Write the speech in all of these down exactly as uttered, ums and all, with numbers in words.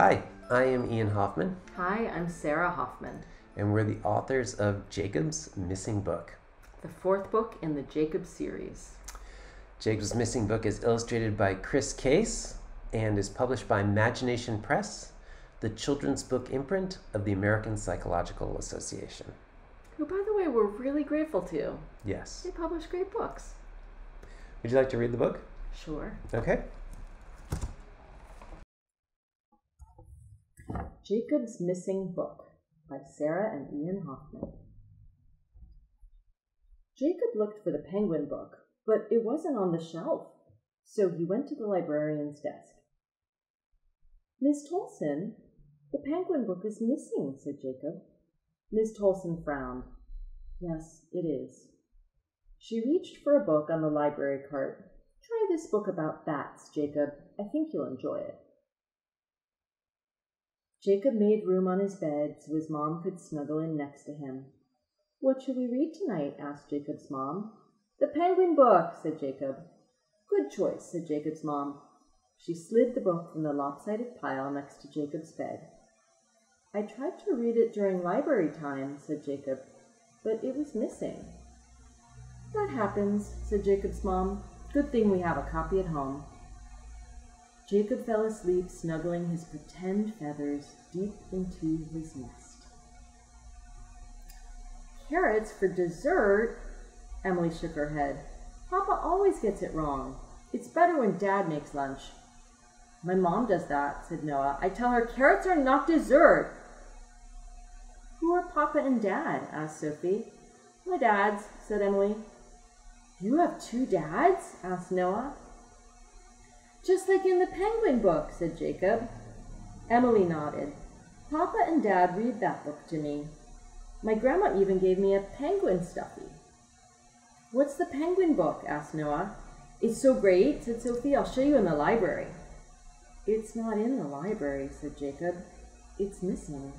Hi, I am Ian Hoffman. Hi, I'm Sarah Hoffman. And we're the authors of Jacob's Missing Book, the fourth book in the Jacob series. Jacob's Missing Book is illustrated by Chris Case and is published by Imagination Press, the children's book imprint of the American Psychological Association. Who, by the way, we're really grateful to. Yes. They publish great books. Would you like to read the book? Sure. Okay. Jacob's Missing Book by Sarah and Ian Hoffman. Jacob looked for the Penguin book, but it wasn't on the shelf, so he went to the librarian's desk. "Miss Tolson, the Penguin book is missing," said Jacob. Miss Tolson frowned. "Yes, it is." She reached for a book on the library cart. "Try this book about bats, Jacob. I think you'll enjoy it." Jacob made room on his bed so his mom could snuggle in next to him. "What should we read tonight?" asked Jacob's mom. "The Penguin book," said Jacob. "Good choice," said Jacob's mom. She slid the book from the lopsided pile next to Jacob's bed. "I tried to read it during library time," said Jacob, "but it was missing." "That happens," said Jacob's mom. "Good thing we have a copy at home." Jacob fell asleep, snuggling his pretend feathers deep into his nest. "Carrots for dessert?" Emily shook her head. "Papa always gets it wrong. It's better when Dad makes lunch." "My mom does that," said Noah. "I tell her carrots are not dessert." "Who are Papa and Dad?" asked Sophie. "My dads," said Emily. "You have two dads?" asked Noah. "Just like in the Penguin book," said Jacob. Emily nodded. "Papa and Dad read that book to me. My grandma even gave me a penguin stuffy." "What's the Penguin book?" asked Noah. "It's so great," said Sophie. "I'll show you in the library." "It's not in the library," said Jacob. "It's missing."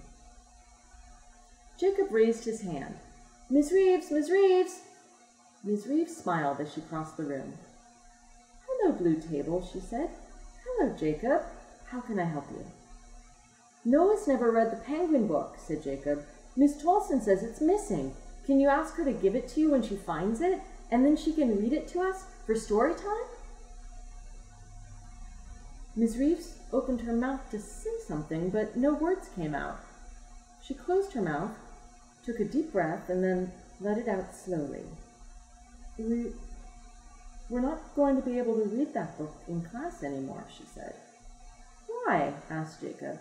Jacob raised his hand. "Miss Reeves, Miss Reeves!" Miss Reeves smiled as she crossed the room. "Hello, Blue Table," she said. "Hello, Jacob. How can I help you?" "Noah's never read the Penguin book," said Jacob. "Miss Tolson says it's missing. Can you ask her to give it to you when she finds it, and then she can read it to us for story time?" Miss Reeves opened her mouth to say something, but no words came out. She closed her mouth, took a deep breath, and then let it out slowly. We, We're not going to be able to read that book in class anymore," she said. "Why?" asked Jacob.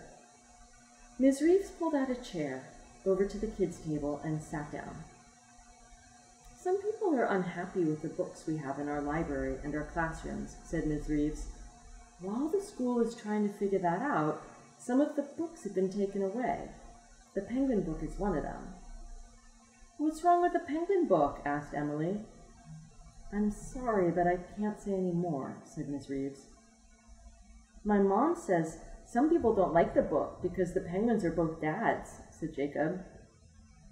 Miss Reeves pulled out a chair over to the kids' table and sat down. "Some people are unhappy with the books we have in our library and our classrooms," said Miss Reeves. "While the school is trying to figure that out, some of the books have been taken away. The Penguin book is one of them." "What's wrong with the Penguin book?" asked Emily. "I'm sorry, but I can't say any more," said Miss Reeves. "My mom says some people don't like the book because the penguins are both dads," said Jacob.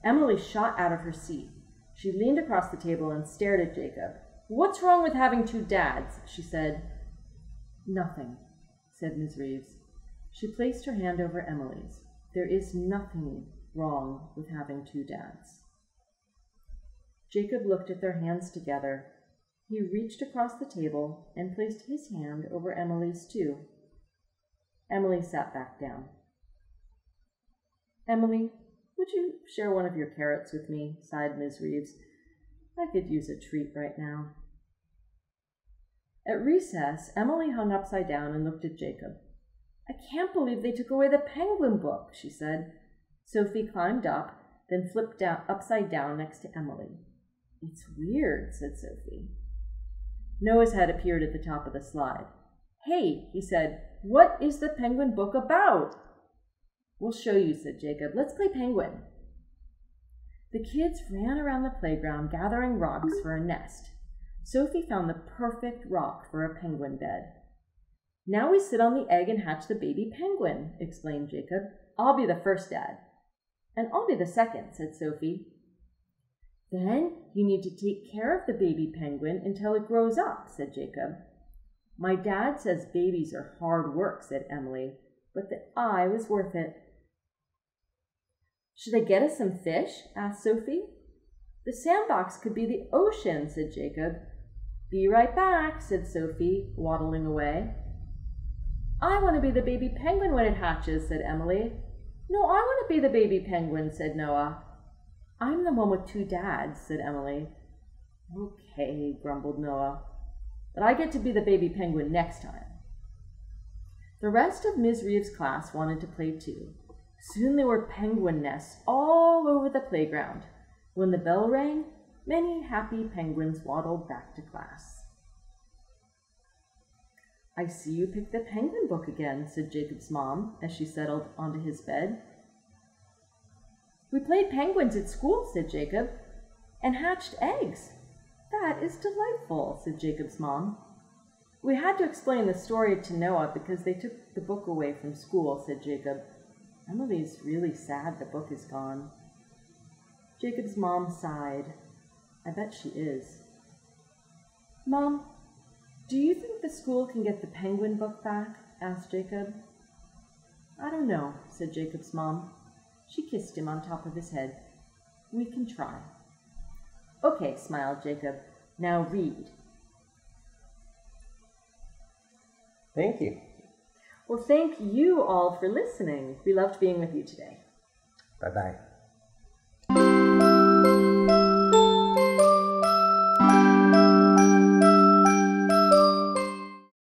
Emily shot out of her seat. She leaned across the table and stared at Jacob. "What's wrong with having two dads?" she said. "Nothing," said Miss Reeves. She placed her hand over Emily's. "There is nothing wrong with having two dads." Jacob looked at their hands together. He reached across the table and placed his hand over Emily's too. Emily sat back down. "Emily, would you share one of your carrots with me?" sighed Miss Reeves. "I could use a treat right now." At recess, Emily hung upside down and looked at Jacob. "I can't believe they took away the Penguin book," she said. Sophie climbed up, then flipped down, upside down next to Emily. "It's weird," said Sophie. Noah's head appeared at the top of the slide. "Hey," he said, "what is the Penguin book about?" "We'll show you," said Jacob. "Let's play penguin." The kids ran around the playground gathering rocks for a nest. Sophie found the perfect rock for a penguin bed. "Now we sit on the egg and hatch the baby penguin," explained Jacob. "I'll be the first dad." "And I'll be the second," said Sophie. "Then you need to take care of the baby penguin until it grows up," said Jacob. "My dad says babies are hard work," said Emily. but the eye was worth it. "Should I get us some fish?" asked Sophie. "The sandbox could be the ocean," said Jacob. "Be right back," said Sophie, waddling away. "I want to be the baby penguin when it hatches," said Emily. "No, I want to be the baby penguin," said Noah. "I'm the one with two dads," said Emily. "Okay," grumbled Noah, "but I get to be the baby penguin next time." The rest of Miz Reeves' class wanted to play too. Soon there were penguin nests all over the playground. When the bell rang, many happy penguins waddled back to class. "I see you picked the penguin book again," said Jacob's mom as she settled onto his bed. "We played penguins at school," said Jacob, "and hatched eggs." "That is delightful," said Jacob's mom. "We had to explain the story to Noah because they took the book away from school," said Jacob. "Emily's really sad the book is gone." Jacob's mom sighed. "I bet she is." "Mom, do you think the school can get the penguin book back?" asked Jacob. "I don't know," said Jacob's mom. She kissed him on top of his head. "We can try." "Okay," smiled Jacob. "Now read." Thank you. Well, thank you all for listening. We loved being with you today. Bye-bye.